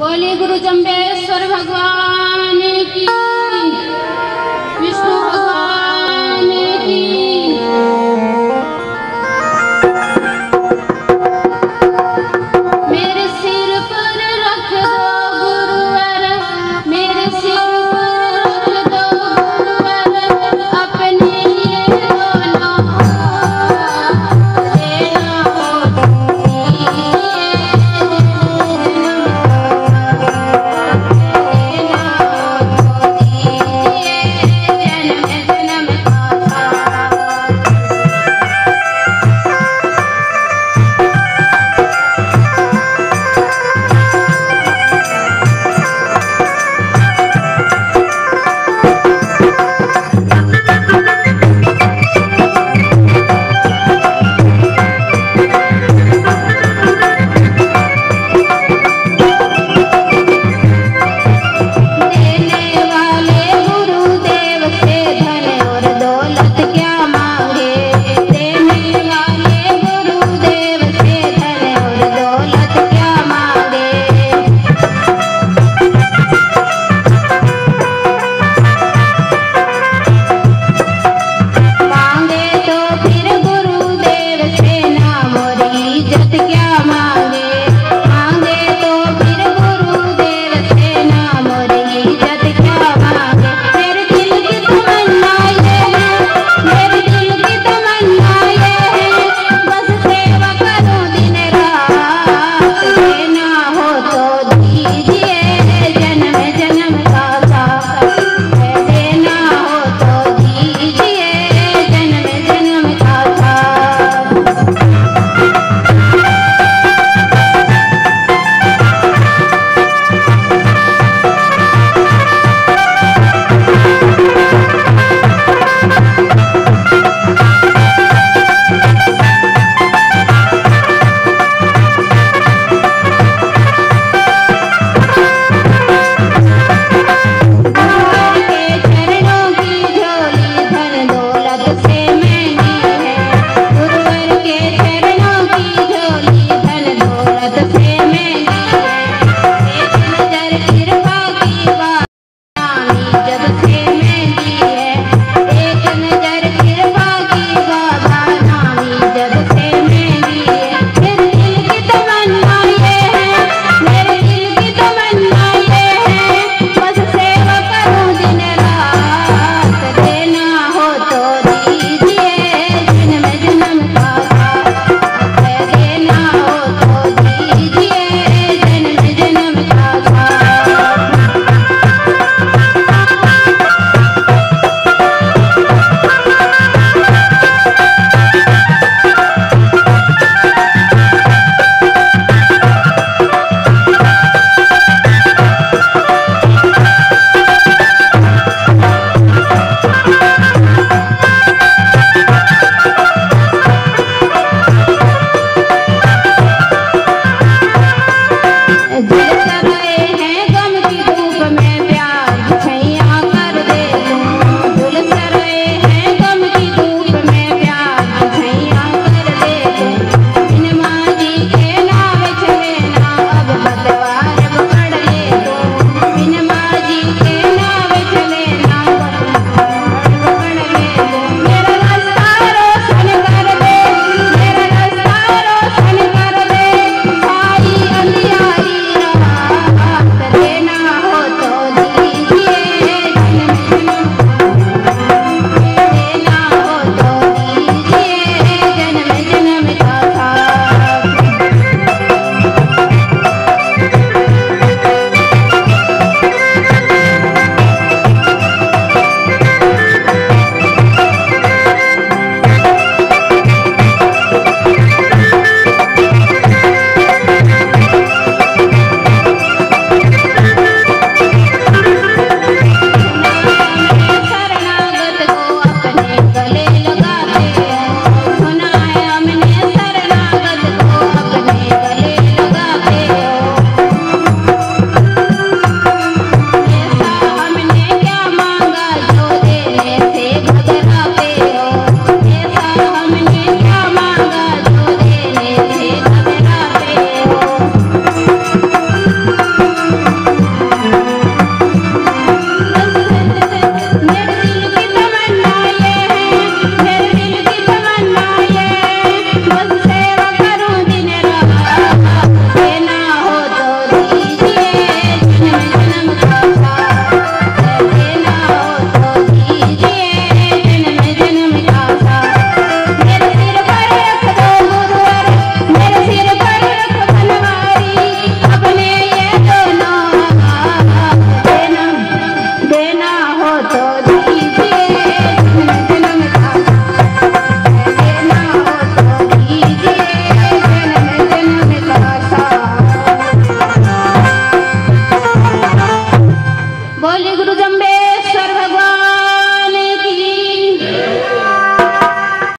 बोले गुरु जम्बेश्वर भगवान की, विष्णु भगवान की।